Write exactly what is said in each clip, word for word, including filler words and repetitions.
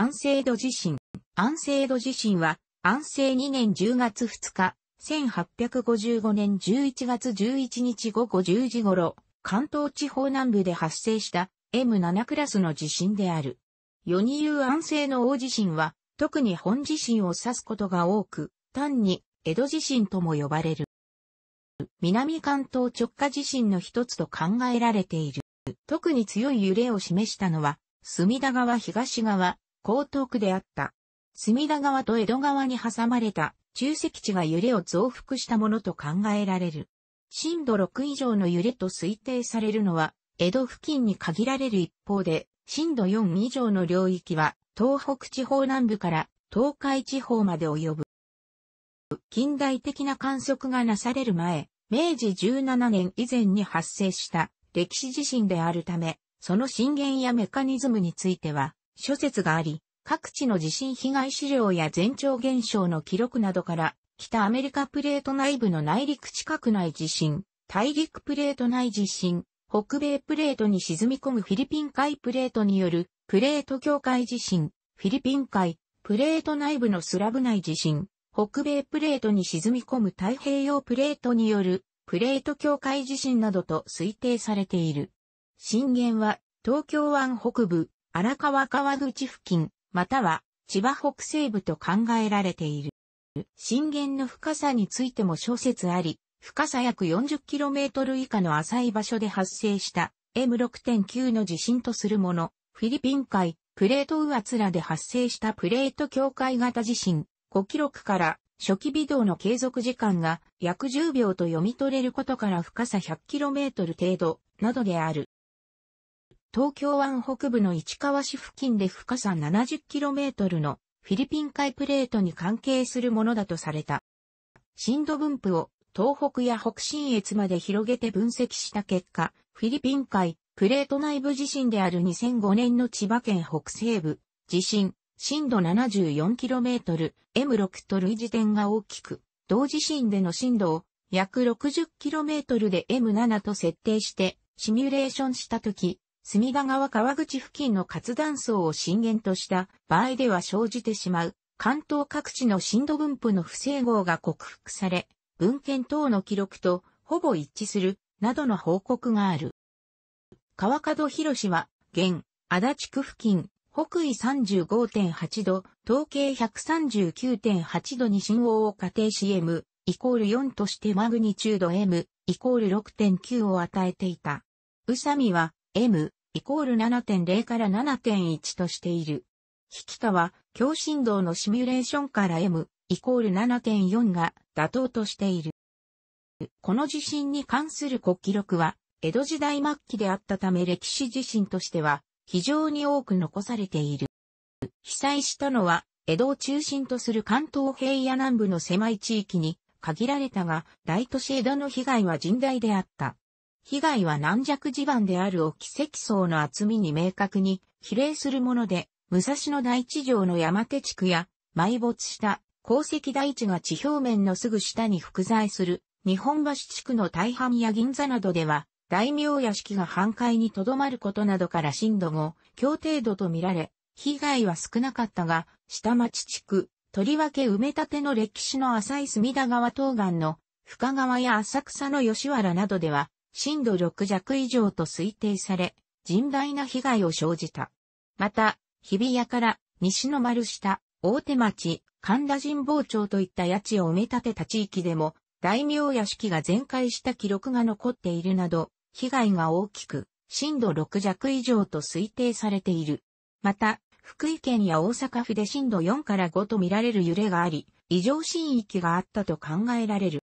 安政戸地震。安政戸地震は、安政にねんじゅうがつふつか、せんはっぴゃくごじゅうごねんじゅういちがつじゅういちにちごごじゅうじ頃、関東地方南部で発生した エムなな クラスの地震である。世に言う安政の大地震は、特に本地震を指すことが多く、単に江戸地震とも呼ばれる。南関東直下地震の一つと考えられている。特に強い揺れを示したのは、隅田川東側、江東区であった。隅田川と江戸川に挟まれた集積地が揺れを増幅したものと考えられる。震度ろく以上の揺れと推定されるのは、江戸付近に限られる一方で、震度よん以上の領域は、東北地方南部から東海地方まで及ぶ。近代的な観測がなされる前、めいじじゅうななねん以前に発生した歴史地震であるため、その震源やメカニズムについては、諸説があり、各地の地震被害資料や前兆現象の記録などから、北アメリカプレート内部の内陸近く内地震、大陸プレート内地震、北米プレートに沈み込むフィリピン海プレートによるプレート境界地震、フィリピン海、プレート内部のスラブ内地震、北米プレートに沈み込む太平洋プレートによるプレート境界地震などと推定されている。震源は東京湾北部、荒川川口付近、または千葉北西部と考えられている。震源の深さについても諸説あり、深さ約 よんじゅっキロメートル 以下の浅い場所で発生した エムろくてんきゅう の地震とするもの、フィリピン海、プレート上面で発生したプレート境界型地震、記録から初期微動の継続時間が約じゅうびょうと読み取れることから深さ ひゃっキロメートル 程度などである。東京湾北部の市川市付近で深さ ななじゅっキロメートル のフィリピン海プレートに関係するものだとされた。震度分布を東北や北信越まで広げて分析した結果、フィリピン海プレート内部地震であるにせんごねんの千葉県北西部地震震度 ななじゅうよんキロメートル エムろく と類似点が大きく、同地震での震度を約 ろくじゅっキロメートル で エムなな と設定してシミュレーションしたとき、隅田川川口付近の活断層を震源とした場合では生じてしまう関東各地の震度分布の不整合が克服され、文献等の記録とほぼ一致するなどの報告がある。川角博氏は現足立区付近北緯 さんじゅうごてんはち 度、東経 ひゃくさんじゅうきゅうてんはち 度に震央を仮定し エム イコールよんとしてマグニチュード エム イコール ろくてんきゅう を与えていた。宇佐美は エム イコール ななてんれい から ななてんいち としている。疋田は強振動のシミュレーションから エム イコール ななてんよん が妥当としている。この地震に関する記録は江戸時代末期であったため歴史地震としては非常に多く残されている。被災したのは、江戸を中心とする関東平野南部の狭い地域に限られたが、大都市江戸の被害は甚大であった。被害は軟弱地盤である沖積層の厚みに明確に比例するもので、武蔵野台地上の山手地区や、埋没した鉱石台地が地表面のすぐ下に複在する、日本橋地区の大半や銀座などでは、大名屋敷が半壊にとどまることなどから震度ご強程度とみられ、被害は少なかったが、下町地区、とりわけ埋め立ての歴史の浅い隅田川東岸の深川や浅草の吉原などでは、震度ろくじゃく以上と推定され、甚大な被害を生じた。また、日比谷から西の丸下、大手町、神田神保町といった谷地を埋め立てた地域でも、大名屋敷が全壊した記録が残っているなど、被害が大きく、震度ろくじゃく以上と推定されている。また、福井県や大阪府で震度よんからごと見られる揺れがあり、異常震域があったと考えられる。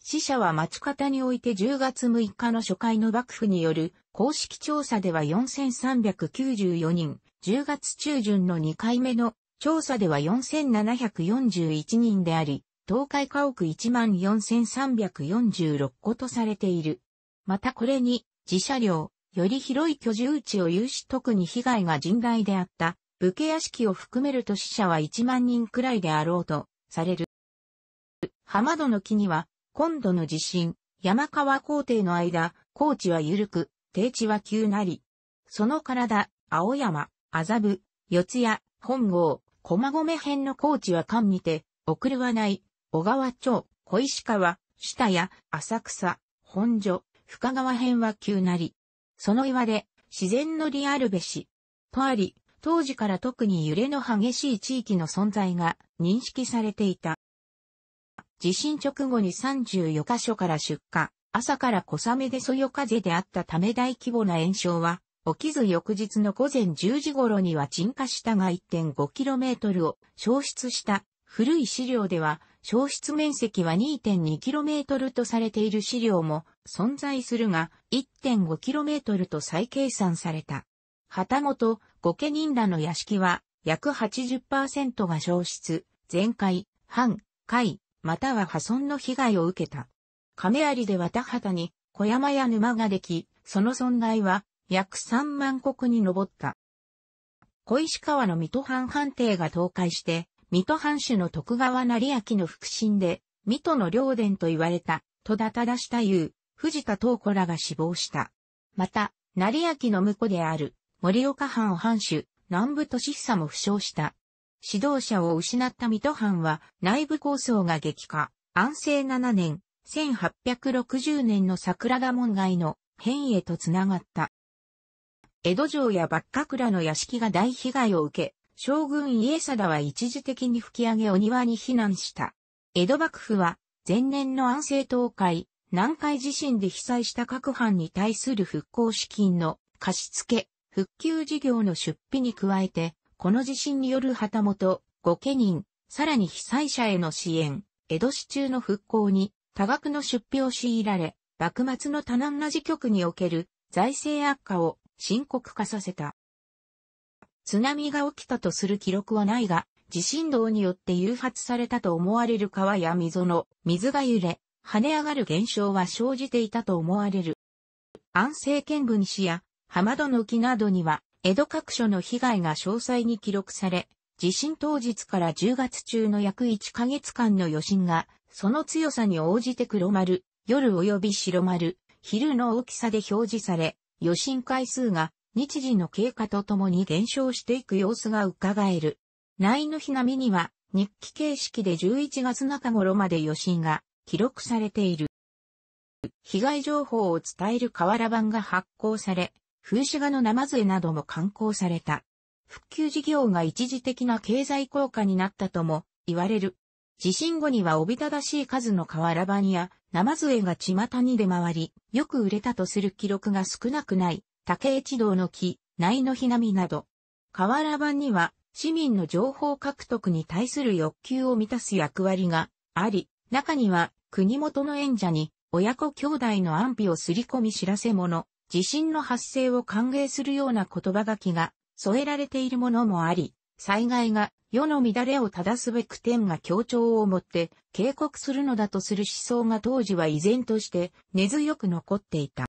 死者は町方においてじゅうがつむいかの初回の幕府による公式調査ではよんせんさんびゃくきゅうじゅうよにん、じゅうがつちゅうじゅんのにかいめの調査ではよんせんななひゃくよんじゅういちにんであり、倒壊家屋 いちまんよんせんさんびゃくよんじゅうろっことされている。またこれに、自社領、より広い居住地を有し特に被害が甚大であった、武家屋敷を含めると死者はいちまんにんくらいであろうと、される。浜戸の木には、今度の地震、山川高低の間、高地は緩く、低地は急なり。その体、青山、麻布、四谷、本郷、駒込編の高知は間にて、送るはない、小川町、小石川、下谷、浅草、本所、深川編は急なり。その岩で、自然のりあるべし。とあり、当時から特に揺れの激しい地域の存在が認識されていた。地震直後にさんじゅうよんかしょから出火、朝から小雨でそよ風であったため大規模な延焼は、起きず翌日の午前じゅうじ頃には鎮火したが いってんごキロメートル を焼失した。古い資料では、焼失面積は にてんにキロメートル とされている資料も存在するが、いってんごキロメートル と再計算された。旗本、御家人らの屋敷は、約 はちじゅっパーセント が焼失、全壊、半壊、または破損の被害を受けた。亀有では田畑に小山や沼ができ、その損害は約さんまんこくに上った。小石川の水戸藩藩邸が倒壊して、水戸藩主の徳川斉昭の腹心で、水戸の領伝と言われた、戸田忠久勇、藤田東子らが死亡した。また、斉昭の婿である、盛岡藩藩主、南部俊久も負傷した。指導者を失った水戸藩は、内部抗争が激化。安政ななねん、せんはっぴゃくろくじゅうねんの桜田門外の変へとつながった。江戸城や幕閣らの屋敷が大被害を受け、将軍家定は一時的に吹き上げお庭に避難した。江戸幕府は前年の安政倒壊、南海地震で被災した各藩に対する復興資金の貸付、復旧事業の出費に加えて、この地震による旗本、御家人、さらに被災者への支援、江戸市中の復興に多額の出費を強いられ、幕末の多難な時局における財政悪化を深刻化させた。津波が起きたとする記録はないが、地震動によって誘発されたと思われる川や溝の水が揺れ、跳ね上がる現象は生じていたと思われる。安政見聞誌や浜戸の記などには、江戸各所の被害が詳細に記録され、地震当日からじゅうがつ中の約いっかげつかんの余震が、その強さに応じて黒丸、夜及び白丸、昼の大きさで表示され、余震回数が、日時の経過とともに減少していく様子が伺える。内の日並みには日記形式でじゅういちがつ中頃まで余震が記録されている。被害情報を伝える瓦版が発行され、風刺画の生絵なども刊行された。復旧事業が一時的な経済効果になったとも言われる。地震後にはおびただしい数の瓦版や生絵が巷に出回り、よく売れたとする記録が少なくない。竹越道の記、内の日並みなど。瓦版には市民の情報獲得に対する欲求を満たす役割があり、中には国元の縁者に親子兄弟の安否をすり込み知らせ物、地震の発生を歓迎するような言葉書きが添えられているものもあり、災害が世の乱れを正すべく天が協調をもって警告するのだとする思想が当時は依然として根強く残っていた。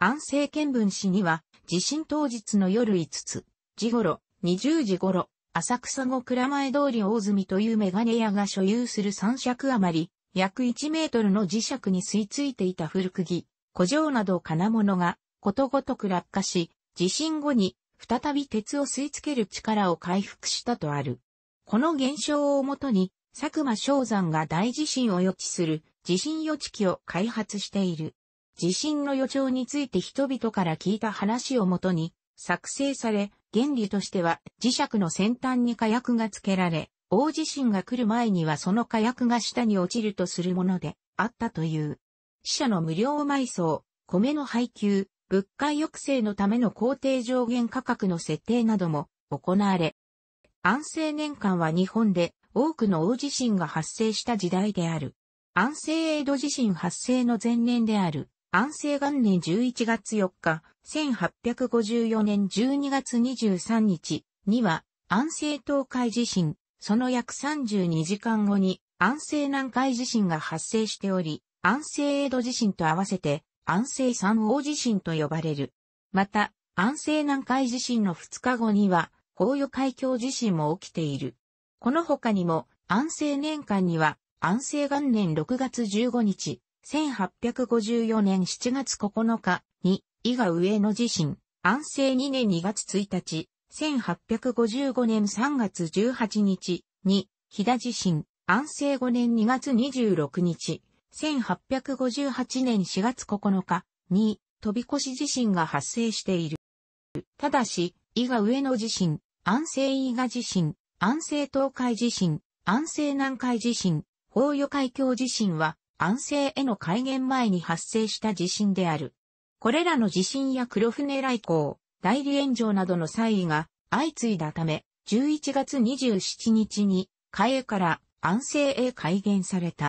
安政見聞誌には、地震当日の夜いつつじ頃、にじゅうじ頃、浅草後蔵前通り大住というメガネ屋が所有するさんしゃく余り、約いちメートルの磁石に吸い付いていた古釘、古錠など金物がことごとく落下し、地震後に再び鉄を吸い付ける力を回復したとある。この現象をもとに、佐久間象山が大地震を予知する地震予知機を開発している。地震の予兆について人々から聞いた話をもとに作成され、原理としては磁石の先端に火薬が付けられ、大地震が来る前にはその火薬が下に落ちるとするものであったという。死者の無料埋葬、米の配給、物価抑制のための公定上限価格の設定なども行われ、安政年間は日本で多くの大地震が発生した時代である。安政江戸地震発生の前年である。安政元年じゅういちがつよっか、せんはっぴゃくごじゅうよねんじゅうにがつにじゅうさんにちには、安政倒壊地震、その約さんじゅうにじかんごに、安政南海地震が発生しており、安政江戸地震と合わせて、安政三大地震と呼ばれる。また、安政南海地震のふつかごには、豊予海峡地震も起きている。この他にも、安政年間には、安政元年ろくがつじゅうごにち、せんはっぴゃくごじゅうよねんしちがつここのかに伊賀上野地震、安政にねんにがつついたち、せんはっぴゃくごじゅうごねんさんがつじゅうはちにちに、飛騨地震、安政ごねんにがつにじゅうろくにち、せんはっぴゃくごじゅうはちねんしがつここのかに、飛び越し地震が発生している。ただし、伊賀上野地震、安政伊賀地震、安政東海地震、安政南海地震、宝玉海峡地震は、安政への改元前に発生した地震である。これらの地震や黒船来航、代理炎上などの災異が相次いだため、じゅういちがつにじゅうしちにちに、嘉永から安政へ改元された。